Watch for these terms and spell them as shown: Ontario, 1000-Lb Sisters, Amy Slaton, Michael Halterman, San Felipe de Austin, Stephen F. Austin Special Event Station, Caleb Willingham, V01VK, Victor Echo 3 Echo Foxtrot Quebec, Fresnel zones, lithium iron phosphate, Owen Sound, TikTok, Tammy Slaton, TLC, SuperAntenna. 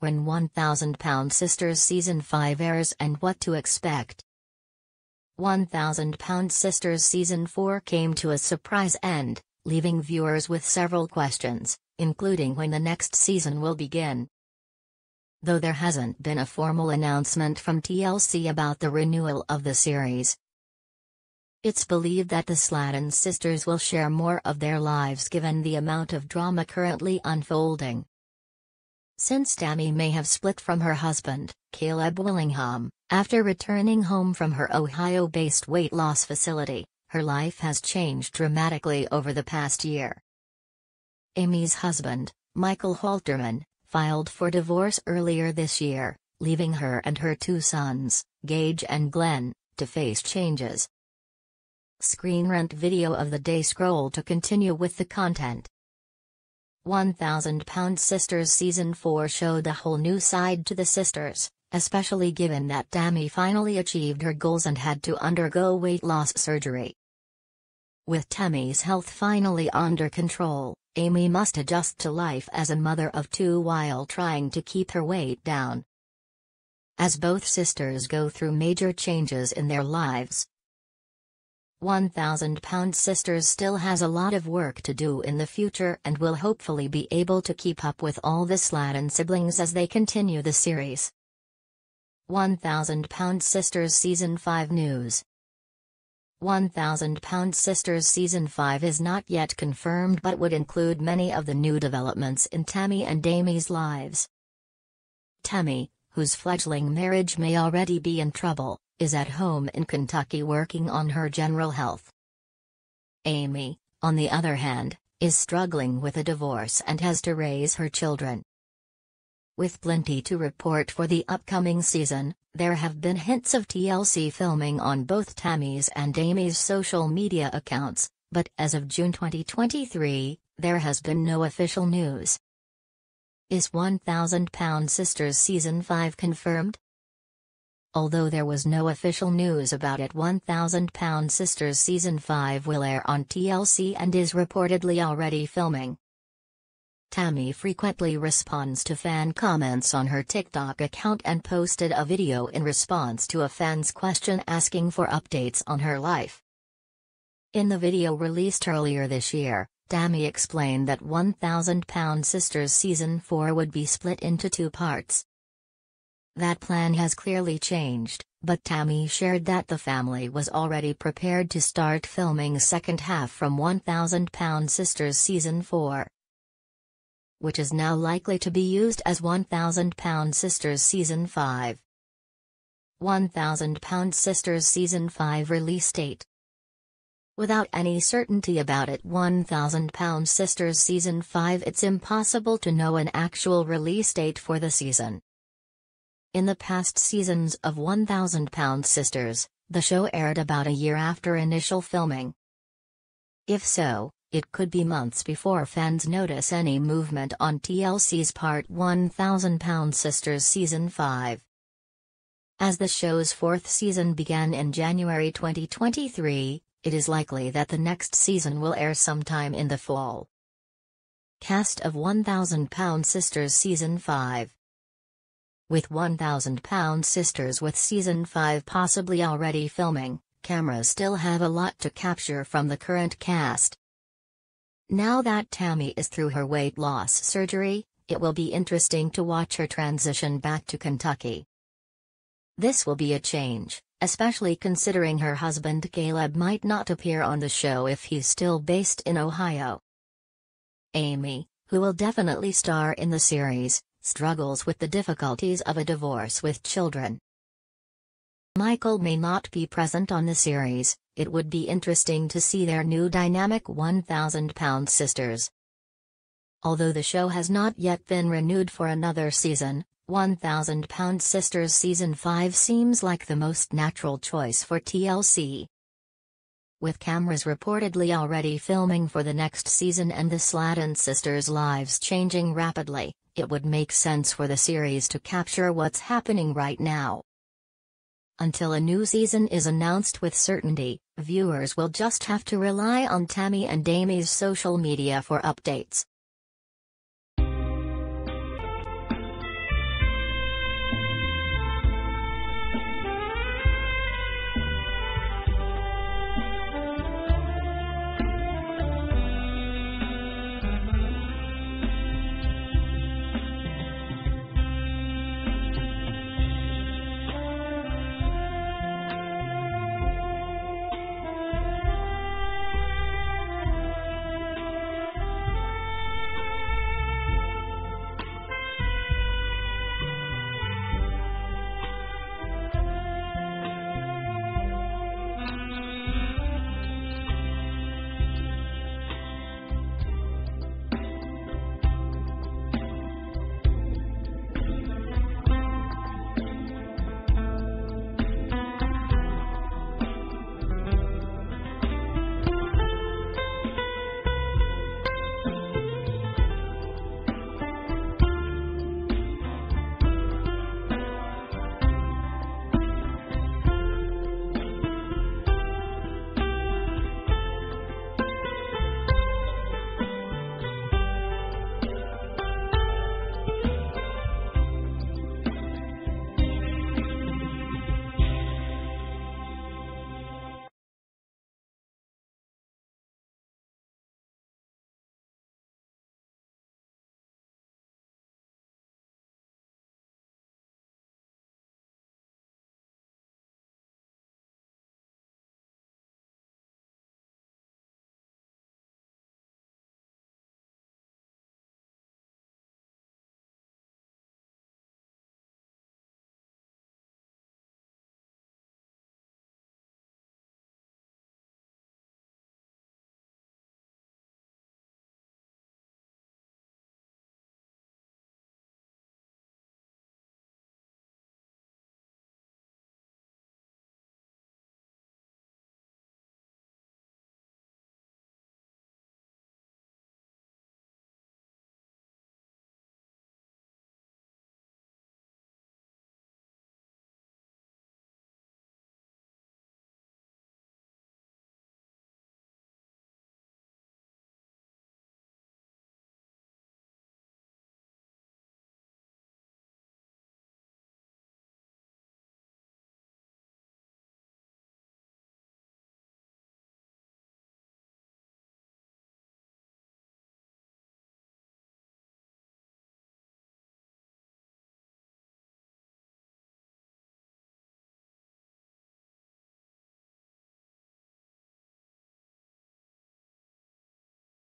When 1000-Lb Sisters Season 5 airs and what to expect. 1000-Lb Sisters Season 4 came to a surprise end, leaving viewers with several questions, including when the next season will begin. Though there hasn't been a formal announcement from TLC about the renewal of the series, it's believed that the Slaton sisters will share more of their lives given the amount of drama currently unfolding. Since Tammy may have split from her husband, Caleb Willingham, after returning home from her Ohio-based weight loss facility, her life has changed dramatically over the past year. Amy's husband, Michael Halterman, filed for divorce earlier this year, leaving her and her two sons, Gage and Glenn, to face changes. Screen Rant video of the day. Scroll to continue with the content. 1000-Lb Sisters Season 4 showed a whole new side to the sisters, especially given that Tammy finally achieved her goals and had to undergo weight loss surgery. With Tammy's health finally under control, Amy must adjust to life as a mother of two while trying to keep her weight down. As both sisters go through major changes in their lives, 1000-Lb Sisters still has a lot of work to do in the future and will hopefully be able to keep up with all the Slaton siblings as they continue the series. 1000-Lb Sisters Season 5 News. 1000-Lb Sisters Season 5 is not yet confirmed but would include many of the new developments in Tammy and Amy's lives. Tammy, whose fledgling marriage may already be in trouble, is at home in Kentucky working on her general health. Amy, on the other hand, is struggling with a divorce and has to raise her children. With plenty to report for the upcoming season, there have been hints of TLC filming on both Tammy's and Amy's social media accounts, but as of June 2023, there has been no official news. Is 1000-Lb Sisters Season 5 confirmed? Although there was no official news about it, 1000-Lb Sisters Season 5 will air on TLC and is reportedly already filming. Tammy frequently responds to fan comments on her TikTok account and posted a video in response to a fan's question asking for updates on her life. In the video released earlier this year, Tammy explained that 1000-Lb Sisters Season 4 would be split into two parts. That plan has clearly changed, but Tammy shared that the family was already prepared to start filming second half from 1000-Lb Sisters Season 4, which is now likely to be used as 1000-Lb Sisters Season 5. 1000-Lb Sisters Season 5 release date. Without any certainty about it, 1000-Lb Sisters Season 5, it's impossible to know an actual release date for the season. In the past seasons of 1000-Lb Sisters, the show aired about a year after initial filming. If so, it could be months before fans notice any movement on TLC's part. 1000-Lb Sisters Season 5. As the show's fourth season began in January 2023, it is likely that the next season will air sometime in the fall. Cast of 1000-Lb Sisters Season 5. With 1000-Lb Sisters with Season 5 possibly already filming, cameras still have a lot to capture from the current cast. Now that Tammy is through her weight loss surgery, it will be interesting to watch her transition back to Kentucky. This will be a change, especially considering her husband Caleb might not appear on the show if he's still based in Ohio. Amy, who will definitely star in the series, struggles with the difficulties of a divorce with children. Michael may not be present on the series. It would be interesting to see their new dynamic. 1000-Lb Sisters. Although the show has not yet been renewed for another season, 1000-Lb Sisters Season 5 seems like the most natural choice for TLC. With cameras reportedly already filming for the next season and the Slaton sisters' lives changing rapidly, it would make sense for the series to capture what's happening right now. Until a new season is announced with certainty, viewers will just have to rely on Tammy and Amy's social media for updates.